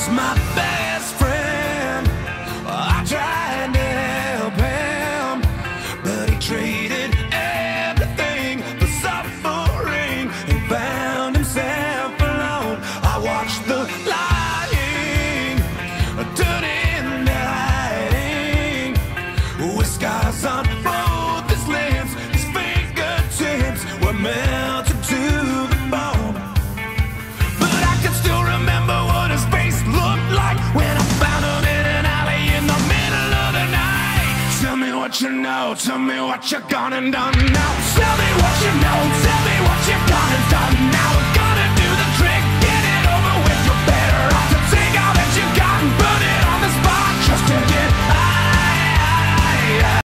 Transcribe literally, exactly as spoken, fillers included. was my best friend. I tried to help him, but he traded everything for suffering and found himself alone. I watched the lying turn into hiding, with scars on both his lips. His fingertips were melted to the bone, but I can still remember what his face looked like when I found him in an alley in the middle of the night. Tell me what you know, tell me what you're gone and done now. Tell me what you know, tell me what you've gone and done now.